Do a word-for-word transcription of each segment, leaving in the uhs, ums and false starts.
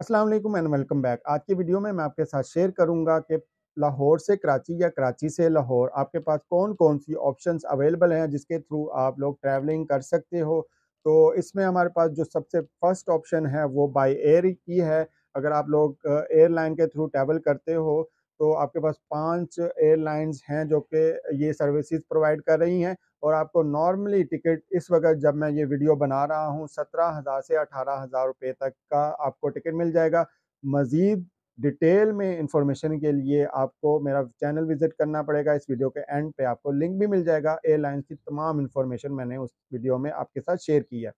अस्सलाम वालेकुम and welcome back. आज की वीडियो में मैं आपके साथ शेयर करूंगा कि लाहौर से कराची या कराची से लाहौर आपके पास कौन कौन सी ऑप्शंस अवेलेबल हैं जिसके थ्रू आप लोग ट्रैवलिंग कर सकते हो। तो इसमें हमारे पास जो सबसे फर्स्ट ऑप्शन है वो बाय एयर की है। अगर आप लोग एयरलाइन के थ्रू ट्रैवल करते हो तो आपके पास पांच एयरलाइंस हैं जो कि ये सर्विसेज प्रोवाइड कर रही हैं और आपको नॉर्मली टिकट इस वक्त जब मैं ये वीडियो बना रहा हूँ सत्रह हज़ार से अठारह हज़ार रुपये तक का आपको टिकट मिल जाएगा। मज़ीद डिटेल में इंफॉर्मेशन के लिए आपको मेरा चैनल विज़िट करना पड़ेगा। इस वीडियो के एंड पे आपको लिंक भी मिल जाएगा। एयरलाइंस की तमाम इन्फॉर्मेशन मैंने उस वीडियो में आपके साथ शेयर की है।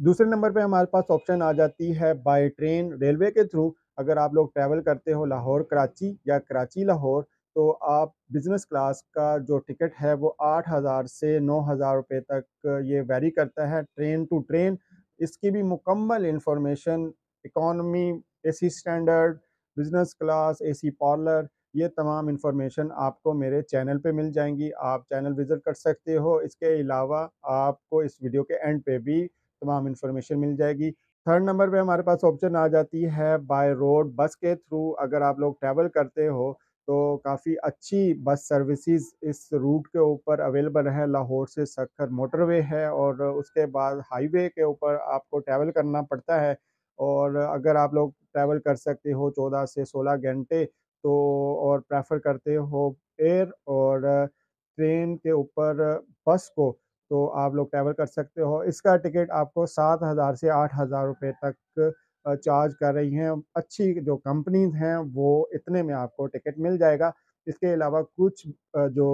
दूसरे नंबर पे हमारे पास ऑप्शन आ जाती है बाय ट्रेन, रेलवे के थ्रू। अगर आप लोग ट्रैवल करते हो लाहौर कराची या कराची लाहौर तो आप बिज़नेस क्लास का जो टिकट है वो आठ हज़ार से नौ हज़ार रुपये तक ये वेरी करता है ट्रेन टू ट्रेन। इसकी भी मुकम्मल information, economy, AC standard, business class, AC parlour, ये तमाम इन्फॉर्मेशन आपको मेरे चैनल पे मिल जाएंगी। आप चैनल विज़िट कर सकते हो। इसके अलावा आपको इस वीडियो के एंड पे भी तमाम इन्फॉर्मेशन मिल जाएगी। थर्ड नंबर पे हमारे पास ऑप्शन आ जाती है बाय रोड, बस के थ्रू। अगर आप लोग ट्रैवल करते हो तो काफ़ी अच्छी बस सर्विसेज इस रूट के ऊपर अवेलेबल है। लाहौर से सक्खर मोटरवे है और उसके बाद हाईवे के ऊपर आपको ट्रैवल करना पड़ता है और अगर आप लोग ट्रैवल कर सकते हो चौदह से सोलह घंटे तो और प्रेफर करते हो एयर और ट्रेन के ऊपर बस को तो आप लोग ट्रैवल कर सकते हो। इसका टिकट आपको सात हज़ार से आठ हज़ार रुपये तक चार्ज कर रही हैं। अच्छी जो कंपनीज हैं वो इतने में आपको टिकट मिल जाएगा। इसके अलावा कुछ जो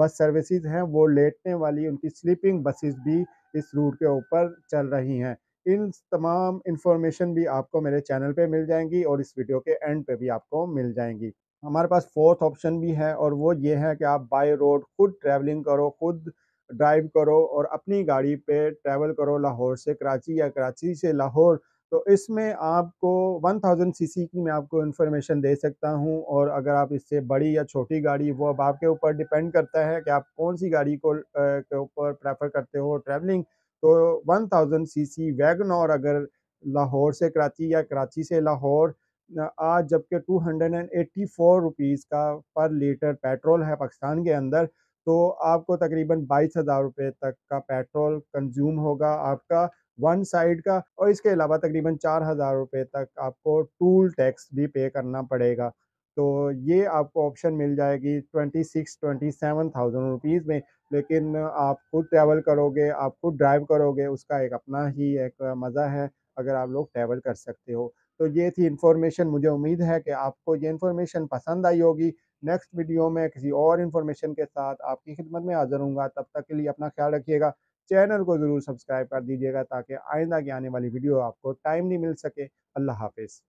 बस सर्विसेज हैं वो लेटने वाली, उनकी स्लीपिंग बसेस भी इस रूट के ऊपर चल रही हैं। इन तमाम इंफॉर्मेशन भी आपको मेरे चैनल पे मिल जाएंगी और इस वीडियो के एंड पे भी आपको मिल जाएंगी। हमारे पास फोर्थ ऑप्शन भी है और वो ये है कि आप बाय रोड खुद ट्रैवलिंग करो, खुद ड्राइव करो और अपनी गाड़ी पे ट्रैवल करो लाहौर से कराची या कराची से लाहौर। तो इसमें आपको वन थाउजेंड सीसी की मैं आपको इन्फॉर्मेशन दे सकता हूं और अगर आप इससे बड़ी या छोटी गाड़ी, वो अब आपके ऊपर डिपेंड करता है कि आप कौन सी गाड़ी को के ऊपर प्रेफर करते हो ट्रैवलिंग। तो वन थाउजेंड सीसी वैगन और अगर लाहौर से कराची या कराची से लाहौर आज जबकि two hundred and eighty four rupees का पर लीटर पेट्रोल है पाकिस्तान के अंदर, तो आपको तकरीबन बाईस हज़ार रुपये तक का पेट्रोल कंज्यूम होगा आपका वन साइड का और इसके अलावा तकरीबन चार हज़ार रुपये तक आपको टूल टैक्स भी पे करना पड़ेगा। तो ये आपको ऑप्शन मिल जाएगी twenty six twenty seven thousand rupees में। लेकिन आप खुद ट्रैवल करोगे, आप खुद ड्राइव करोगे, उसका एक अपना ही एक मज़ा है अगर आप लोग ट्रैवल कर सकते हो। तो ये थी इन्फॉर्मेशन। मुझे उम्मीद है कि आपको ये इन्फॉर्मेशन पसंद आई होगी। नेक्स्ट वीडियो में किसी और इन्फॉर्मेशन के साथ आपकी खिदमत में हाजिर हूँगा। तब तक के लिए अपना ख्याल रखिएगा। चैनल को ज़रूर सब्सक्राइब कर दीजिएगा ताकि आइंदा की आने वाली वीडियो आपको टाइमली मिल सके। अल्लाह हाफिज़।